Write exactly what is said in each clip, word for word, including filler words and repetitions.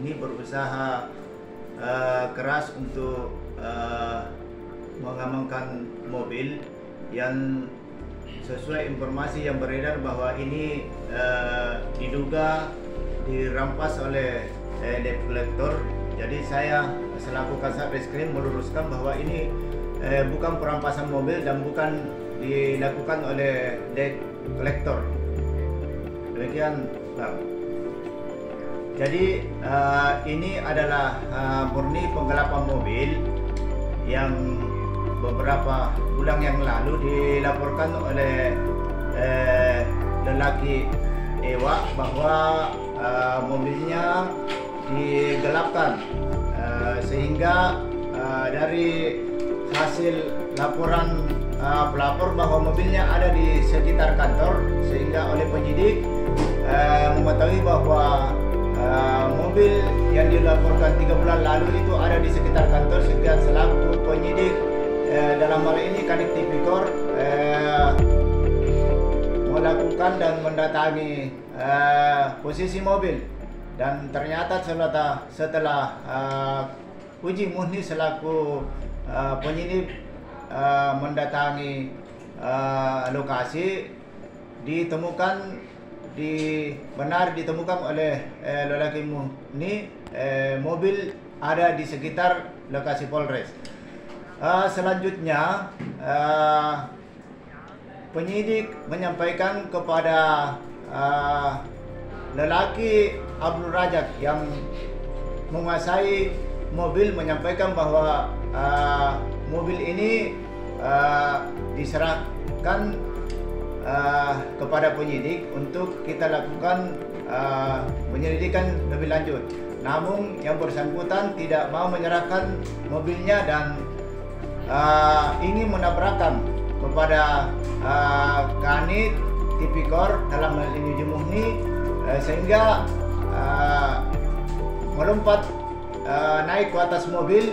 Mughni berusaha uh, keras untuk uh, mengamankan mobil yang sesuai informasi yang beredar bahwa ini uh, diduga dirampas oleh uh, debt collector. Jadi saya selaku Kasat Reskrim meluruskan bahwa ini uh, bukan perampasan mobil dan bukan dilakukan oleh debt collector. Demikian, Bang. Jadi uh, ini adalah uh, murni penggelapan mobil yang beberapa bulan yang lalu dilaporkan oleh eh, lelaki Ewak bahwa uh, mobilnya digelapkan, uh, sehingga uh, dari hasil laporan uh, pelapor bahwa mobilnya ada di sekitar kantor, sehingga oleh penyidik uh, mengetahui bahwa Uh, mobil yang dilaporkan tiga bulan lalu itu ada di sekitar kantor, sehingga selaku penyidik uh, dalam hal ini Kanit Tipikor uh, melakukan dan mendatangi uh, posisi mobil, dan ternyata setelah, setelah uh, Uji Mughni selaku uh, penyidik uh, mendatangi uh, lokasi, ditemukan Di, benar ditemukan oleh eh, lelaki Mughni eh, mobil ada di sekitar lokasi Polres. Uh, selanjutnya uh, penyidik menyampaikan kepada uh, lelaki Abdul Rajak yang menguasai mobil, menyampaikan bahwa uh, mobil ini uh, diserahkan Uh, kepada penyidik untuk kita lakukan uh, penyelidikan lebih lanjut. Namun yang bersangkutan tidak mau menyerahkan mobilnya dan uh, ini menabrakkan kepada uh, Kanit Tipikor dalam hal ini Uji Mughni, uh, sehingga uh, melompat uh, naik ke atas mobil,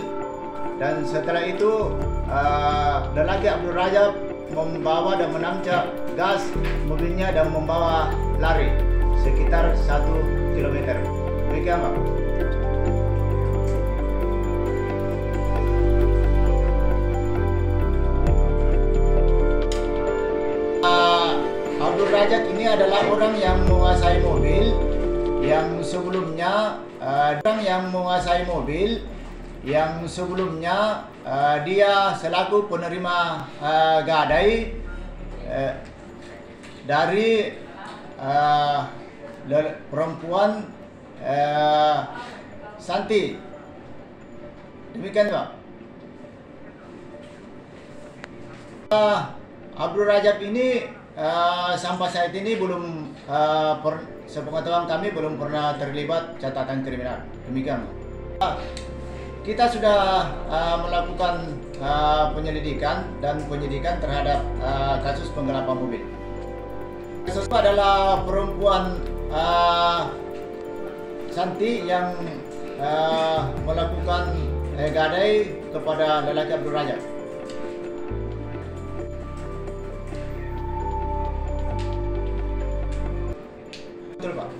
dan setelah itu uh, lelaki Abdul Rajab membawa dan menancap gas mobilnya dan membawa lari sekitar satu kilometer. Demikian, Pak. Abdul Rajak ini adalah orang yang menguasai mobil yang sebelumnya uh, orang yang menguasai mobil yang sebelumnya uh, dia selaku penerima uh, gadai uh, dari uh, perempuan uh, Santi. Demikian, Pak. Uh, Abdul Rajab ini uh, sampai saat ini belum uh, per, sepengetahuan kami belum pernah terlibat catatan kriminal. Demikian, Pak. Uh, Kita sudah uh, melakukan uh, penyelidikan dan penyidikan terhadap uh, kasus penggelapan mobil. Kasus adalah perempuan uh, Santi yang uh, melakukan uh, gadai kepada lelaki Abdul Rajak. Betul, Pak.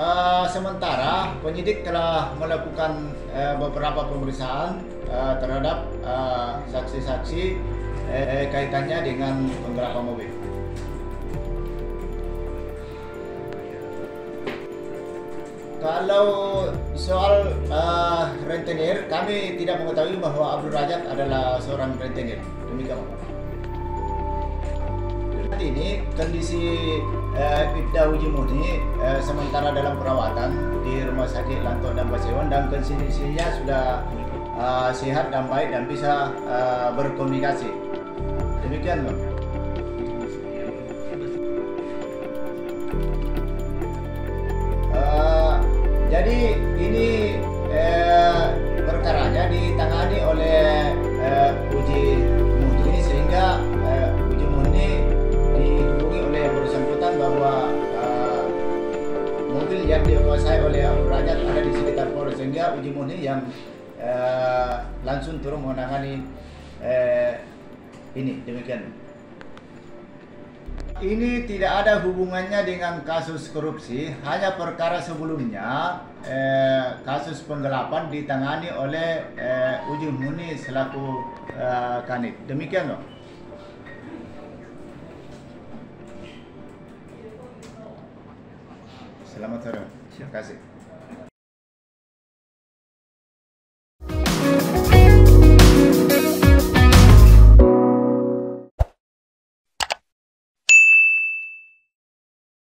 Uh, sementara penyidik telah melakukan uh, beberapa pemeriksaan uh, terhadap saksi-saksi uh, eh, kaitannya dengan penggelapan mobil. Kalau soal uh, rentenir, kami tidak mengetahui bahwa Abdul Rajak adalah seorang rentenir. Demikian, Pak. Ini kondisi eh, Ipda Uji Mughni eh, sementara dalam perawatan di rumah sakit Lantung dan Basiwan, dan kondisinya sudah eh, sehat dan baik dan bisa eh, berkomunikasi. Demikian, Bang. Eh, jadi ini eh, perkaranya ditangani oleh eh, Uji Mughni, sehingga eh, Uji Mughni dihubungi oleh yang bersangkutan bahwa uh, mobil yang dikuasai oleh Abdul Rajak ada di sekitar Polres, sehingga Uji Mughni yang uh, langsung turun menangani uh, ini. Demikian. ini tidak ada hubungannya dengan kasus korupsi, hanya perkara sebelumnya eh, kasus penggelapan ditangani oleh eh, Uji Mughni selaku eh, Kanit. Demikian loh. Selamat sore. Terima kasih.